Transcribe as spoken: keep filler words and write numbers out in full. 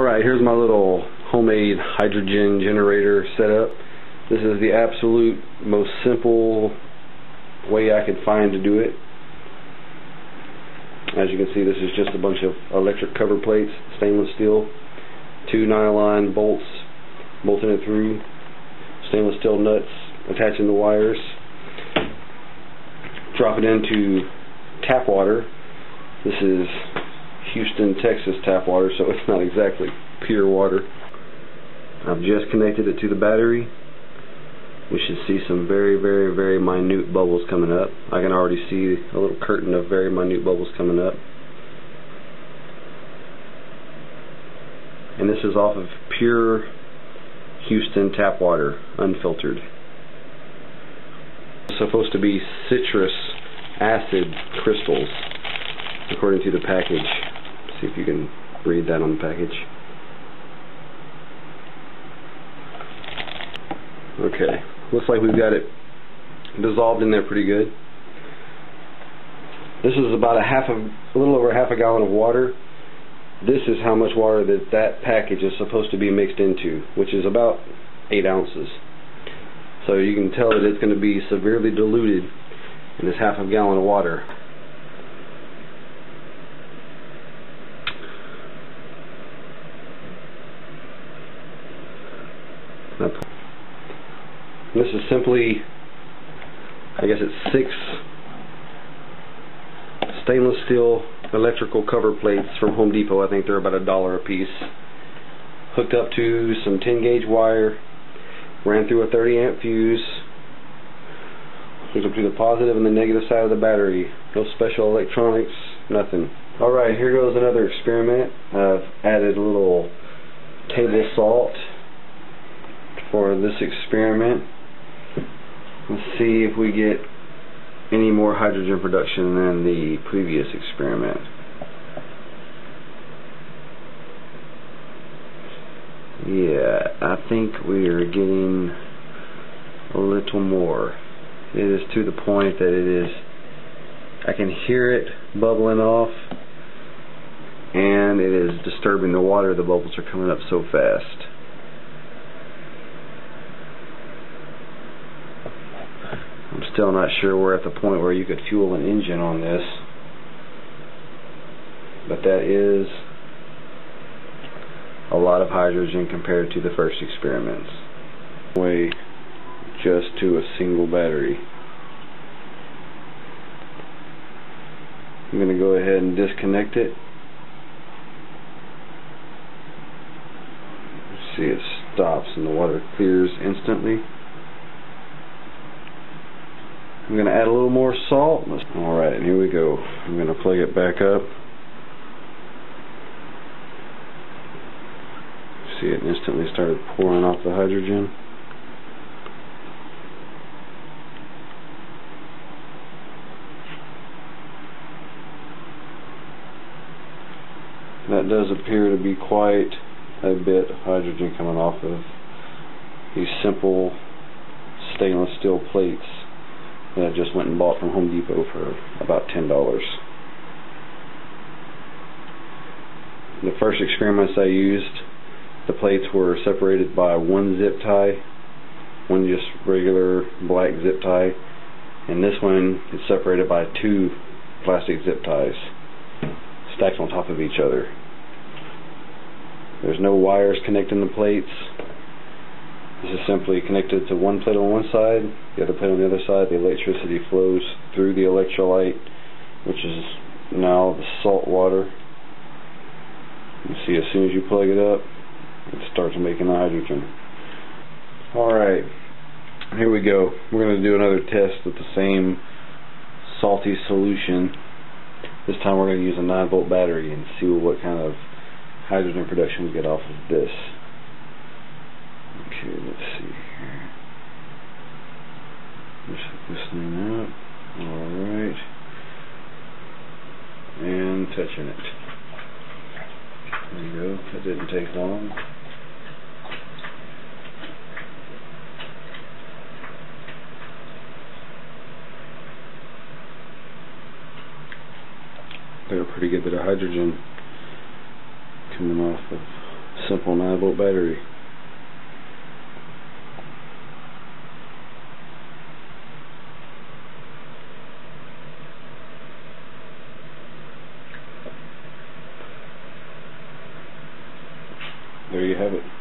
Alright, here's my little homemade hydrogen generator setup. This is the absolute most simple way I could find to do it. As you can see, this is just a bunch of electric cover plates, stainless steel, two nylon bolts bolting it through, stainless steel nuts attaching the wires, drop it into tap water. This is Houston, Texas tap water, so it's not exactly pure water. I've just connected it to the battery. We should see some very, very, very minute bubbles coming up. I can already see a little curtain of very minute bubbles coming up. And this is off of pure Houston tap water, unfiltered. It's supposed to be citrus acid crystals, according to the package. See if you can read that on the package. Okay, looks like we've got it dissolved in there pretty good. This is about a half of, a little over half a gallon of water. This is how much water that that package is supposed to be mixed into, which is about eight ounces. So you can tell that it's going to be severely diluted in this half a gallon of water. This is simply, I guess it's six stainless steel electrical cover plates from Home Depot. I think they're about a dollar a piece. Hooked up to some ten gauge wire, ran through a thirty amp fuse, hooked up to the positive and the negative side of the battery. No special electronics, nothing. Alright, here goes another experiment. I've added a little table salt for this experiment. Let's see if we get any more hydrogen production than the previous experiment. Yeah, I think we are getting a little more. It is to the point that it is, I can hear it bubbling off, and it is disturbing the water. The bubbles are coming up so fast. I'm still not sure we're at the point where you could fuel an engine on this, but that is a lot of hydrogen compared to the first experiments. Way just to a single battery. I'm going to go ahead and disconnect it. See, it stops and the water clears instantly. I'm going to add a little more salt. Alright, here we go. I'm going to plug it back up. See, it instantly started pouring off the hydrogen. That does appear to be quite a bit of hydrogen coming off of these simple stainless steel plates that I just went and bought from Home Depot for about ten dollars. The first experiments I used, the plates were separated by one zip tie, one just regular black zip tie, and this one is separated by two plastic zip ties stacked on top of each other. There's no wires connecting the plates. This is simply connected to one plate on one side, the other plate on the other side. The electricity flows through the electrolyte, which is now the salt water. You see, as soon as you plug it up, it starts making the hydrogen. Alright, here we go. We're going to do another test with the same salty solution. This time we're going to use a nine volt battery and see what kind of hydrogen production we get off of this. Okay, let's see here. Let's hook this thing up. Alright. And touching it. There you go. That didn't take long. Got a pretty good bit of hydrogen coming off of simple nine volt battery. There you have it.